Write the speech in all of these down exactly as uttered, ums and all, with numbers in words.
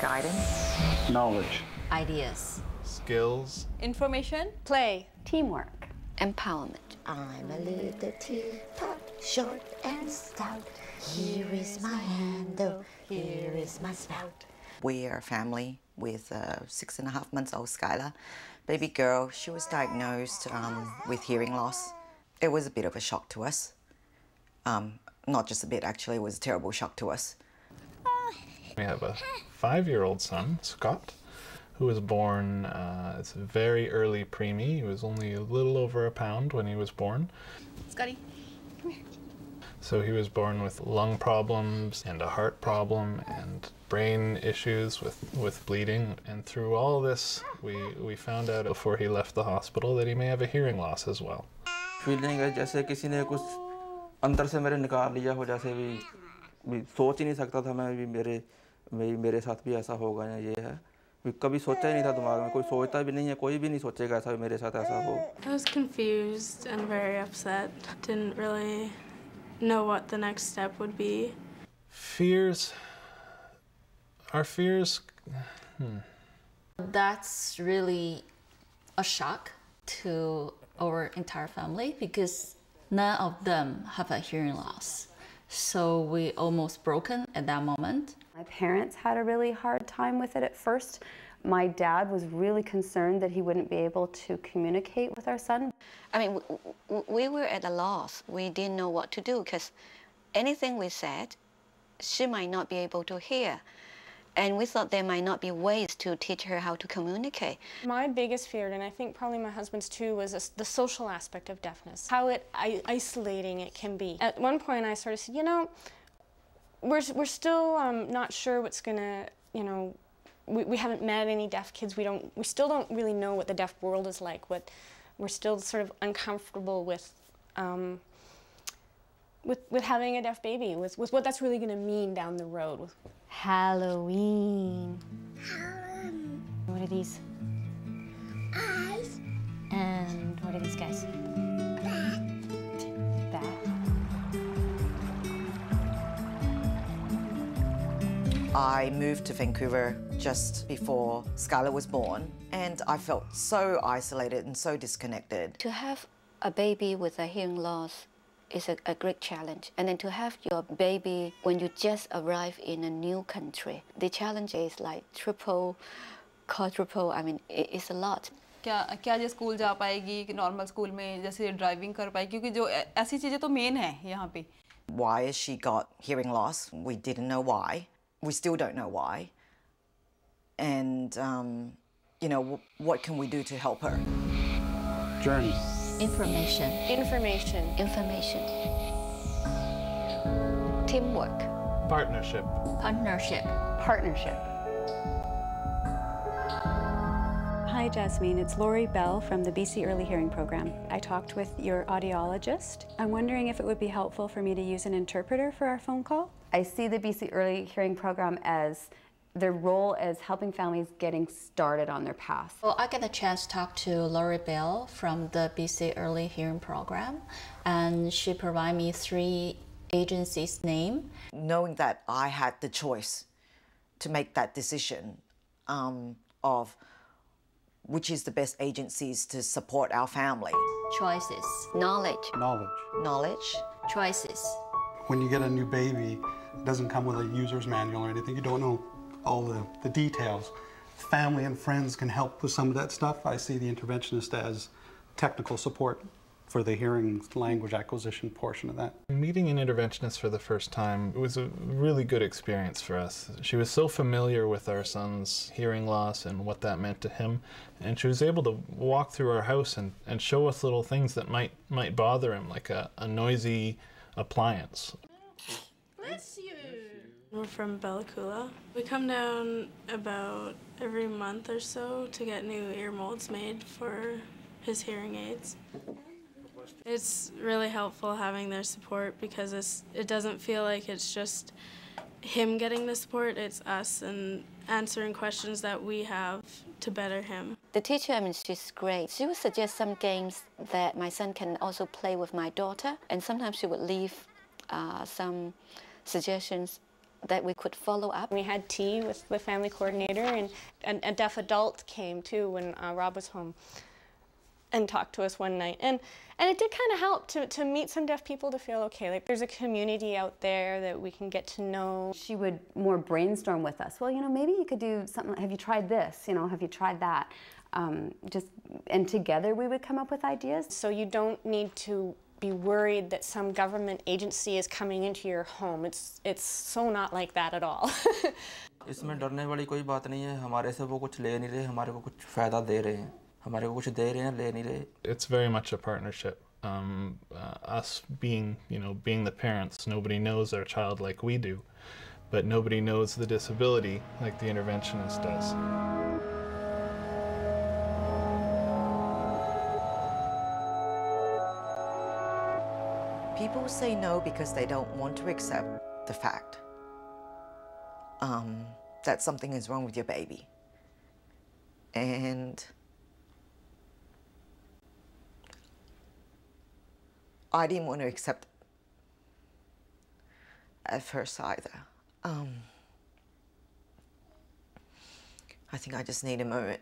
Guidance. Knowledge. Ideas. Skills. Information. Play. Teamwork. Empowerment. I'm a little teapot, short and stout. Here is my handle, here is my spout. We are a family with a six and a half months old Skylar. Baby girl, she was diagnosed um, with hearing loss. It was a bit of a shock to us. Um, not just a bit, actually, it was a terrible shock to us. We have a five-year-old son, Scott, who was born uh, it's a very early preemie. He was only a little over a pound when he was born. Scotty, come here. So he was born with lung problems and a heart problem and brain issues with, with bleeding. And through all this, we, we found out before he left the hospital that he may have a hearing loss as well. Feeling like जैसे किसी ने कुछ अंदर से मेरे निकाल लिया हो, जैसे भी भी सोच ही नहीं सकता था मैं भी मेरे मेरी मेरे साथ भी ऐसा होगा या ये है भी कभी सोचा ही नहीं था दिमाग में कोई सोचता भी नहीं है कोई भी नहीं सोचेगा ऐसा मेरे साथ ऐसा हो. I was confused and very upset. Didn't really know what the next step would be. Fears. Our fears. Hmm. That's really a shock to our entire family because none of them have a hearing loss. So we almost broken at that moment. My parents had a really hard time with it at first. My dad was really concerned that he wouldn't be able to communicate with our son. I mean, we, we were at a loss. We didn't know what to do because anything we said, she might not be able to hear. And we thought there might not be ways to teach her how to communicate. My biggest fear, and I think probably my husband's too, was the social aspect of deafness, how it, isolating it can be. At one point I sort of said, you know, we're, we're still um, not sure what's gonna, you know, we, we haven't met any deaf kids, we, don't, we still don't really know what the deaf world is like, what, we're still sort of uncomfortable with, um, With, with having a deaf baby, with, with what that's really going to mean down the road. Halloween. Halloween. What are these? Eyes. And what are these guys? Bat. Bat. I moved to Vancouver just before Scarlett was born, and I felt so isolated and so disconnected. To have a baby with a hearing loss is a, a great challenge. And then to have your baby when you just arrive in a new country, the challenge is like triple, quadruple, I mean, it, it's a lot. क्या क्या ये school जा पाएगी कि normal school में जैसे driving कर पाएगी क्योंकि जो ऐसी चीजें तो मेन है यहाँ पे. Why has she got hearing loss? We didn't know why. We still don't know why. And um, you know, what can we do to help her? Journey. Information. Information. Information. Teamwork. Partnership. Partnership. Partnership. Hi, Jasmine. It's Laurie Bell from the B C Early Hearing Program. I talked with your audiologist. I'm wondering if it would be helpful for me to use an interpreter for our phone call. I see the B C Early Hearing Program as their role as helping families getting started on their path. Well, I got a chance to talk to Laurie Bell from the B C Early Hearing Program, and she provided me three agencies' name. Knowing that I had the choice to make that decision um, of which is the best agencies to support our family. Choices. Knowledge. Knowledge. Knowledge. Choices. When you get a new baby, it doesn't come with a user's manual or anything. You don't know all the, the details. Family and friends can help with some of that stuff. I see the interventionist as technical support for the hearing language acquisition portion of that. Meeting an interventionist for the first time, it was a really good experience for us. She was so familiar with our son's hearing loss and what that meant to him, and she was able to walk through our house and, and show us little things that might might bother him, like a, a noisy appliance. Bless you. We're from Bella Coola. We come down about every month or so to get new ear molds made for his hearing aids. It's really helpful having their support because it's, it doesn't feel like it's just him getting the support, it's us and answering questions that we have to better him. The teacher, I mean, she's great. She would suggest some games that my son can also play with my daughter, and sometimes she would leave uh, some suggestions that we could follow up. We had tea with the family coordinator, and, and a deaf adult came too when uh, Rob was home and talked to us one night. And, and it did kind of help to, to meet some deaf people, to feel, okay, like there's a community out there that we can get to know. She would more brainstorm with us. Well, you know, maybe you could do something, have you tried this? You know, have you tried that? Um, just, and together we would come up with ideas. So you don't need to be worried that some government agency is coming into your home. It's, it's so not like that at all. इसमें डरने वाली कोई बात नहीं है, हमारे से वो कुछ ले नहीं रहे, हमारे को कुछ फायदा दे रहे हैं. It's very much a partnership. Um, uh, us being, you know, being the parents, nobody knows their child like we do, but nobody knows the disability like the interventionist does. People say no because they don't want to accept the fact um, that something is wrong with your baby. And I didn't want to accept at first either. Um, I think I just need a moment.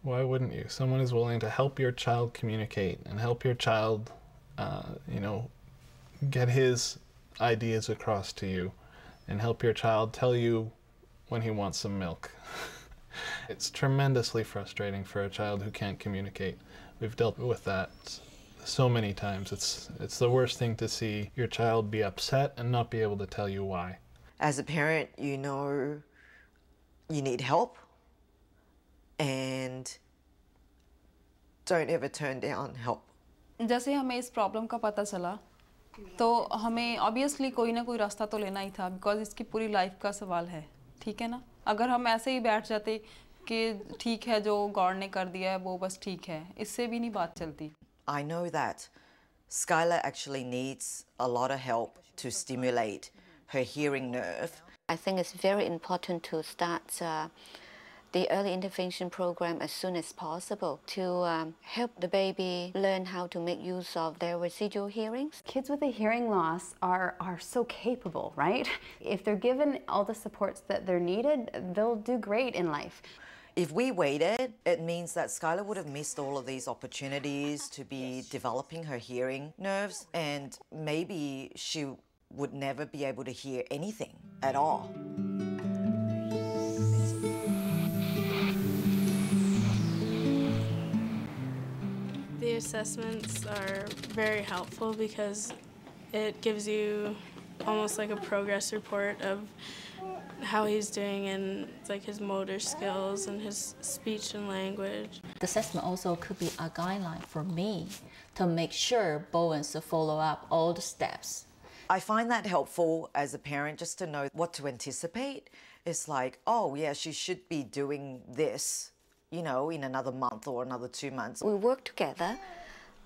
Why wouldn't you? Someone is willing to help your child communicate and help your child, uh, you know, get his ideas across to you and help your child tell you when he wants some milk. It's tremendously frustrating for a child who can't communicate. We've dealt with that so many times. It's, it's the worst thing to see your child be upset and not be able to tell you why. As a parent, you know you need help, and don't ever turn down help. जैसे हमें इस problem का पता चला, तो हमें obviously कोई ना कोई रास्ता तो लेना ही था, because इसकी पूरी लाइफ का सवाल है, ठीक है ना? अगर हम ऐसे ही बैठ जाते कि ठीक है जो गॉड ने कर दिया है वो बस ठीक है, इससे भी नहीं बात चलती. I know that Skylar actually needs a lot of help to stimulate her hearing nerve. I think it's very important to start uh, the early intervention program as soon as possible to um, help the baby learn how to make use of their residual hearings. Kids with a hearing loss are, are so capable, right? If they're given all the supports that they're needed, they'll do great in life. If we waited, it means that Skylar would have missed all of these opportunities to be developing her hearing nerves, and maybe she would never be able to hear anything at all. The assessments are very helpful because it gives you almost like a progress report of how he's doing in like his motor skills and his speech and language. The assessment also could be a guideline for me to make sure Bowen's to follow up all the steps. I find that helpful as a parent, just to know what to anticipate. It's like, oh yeah, she should be doing this, you know, in another month or another two months. We work together,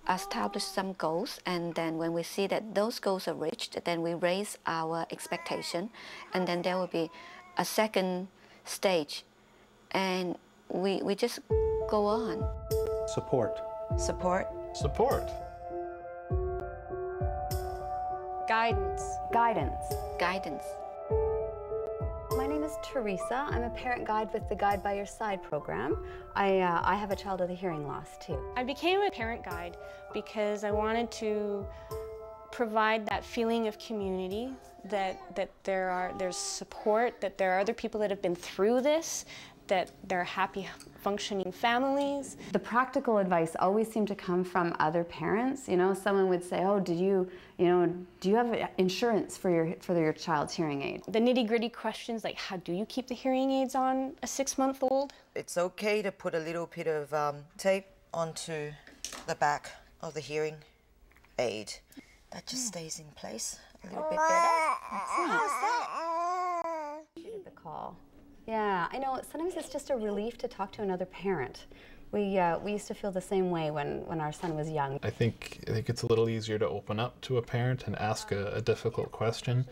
establish some goals, and then when we see that those goals are reached, then we raise our expectation, and then there will be a second stage, and we, we just go on. Support. Support. Support. Guidance. Guidance. Guidance. My name is Teresa. I'm a parent guide with the Guide By Your Side program. I, uh, I have a child with a hearing loss too. I became a parent guide because I wanted to provide that feeling of community, that, that there are, there's support, that there are other people that have been through this, that they're happy, functioning families. The practical advice always seemed to come from other parents. You know, someone would say, "Oh, do you, you know, do you have insurance for your for your child's hearing aid?" The nitty-gritty questions like, "How do you keep the hearing aids on a six-month-old?" It's okay to put a little bit of um, tape onto the back of the hearing aid. That just stays in place a little bit better. How's that? The call. Yeah, I know, sometimes it's just a relief to talk to another parent. We, uh, we used to feel the same way when, when our son was young. I think, I think it's a little easier to open up to a parent and ask a, a difficult question,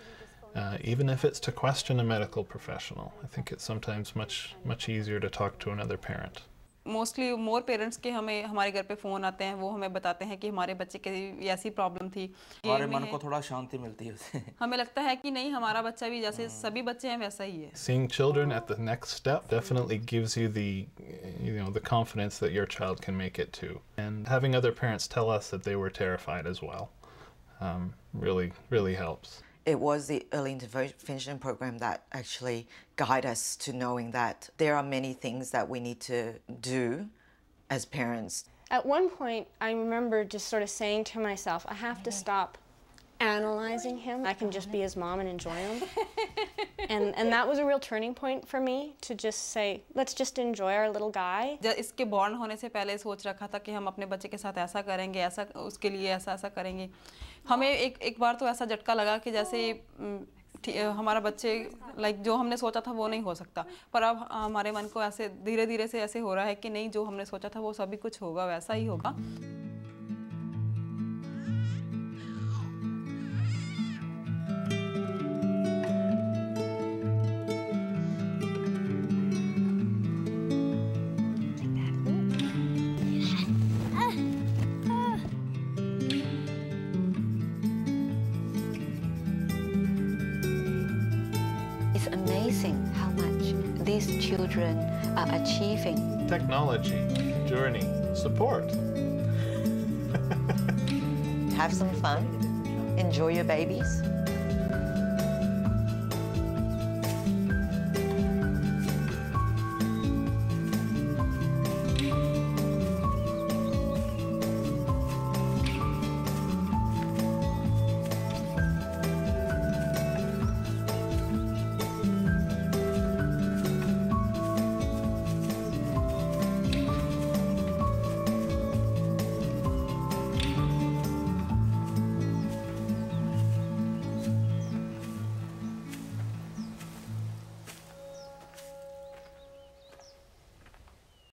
uh, even if it's to question a medical professional. I think it's sometimes much, much easier to talk to another parent. Mostly more parents के हमें हमारे घर पे phone आते हैं, वो हमें बताते हैं कि हमारे बच्चे के ऐसी प्रॉब्लम थी, हमारे मन को थोड़ा शांति मिलती है उससे. हमें लगता है कि नहीं, हमारा बच्चा भी जैसे सभी बच्चे हैं वैसा ही है. Seeing children at the next step definitely gives you the, you know, the confidence that your child can make it too. And having other parents tell us that they were terrified as well, um, really, really helps. It was the early intervention program that actually guided us to knowing that there are many things that we need to do as parents. At one point, I remember just sort of saying to myself, I have to stop analyzing him. I can just be his mom and enjoy him. and, and that was a real turning point for me to just say, let's just enjoy our little guy. इसके born होने से पहले सोच रखा था कि हम अपने बच्चे के साथ ऐसा करेंगे, ऐसा उसके लिए ऐसा ऐसा करेंगे. हमें एक एक बार तो ऐसा झटका लगा कि जैसे हमारा बच्चे लाइक जो हमने सोचा था वो नहीं हो सकता, पर अब हमारे मन को ऐसे धीरे धीरे से ऐसे हो रहा है कि नहीं, जो हमने सोचा था वो सभी कुछ होगा, वैसा ही होगा. Children are achieving. Technology, journey, support. Have some fun, enjoy your babies.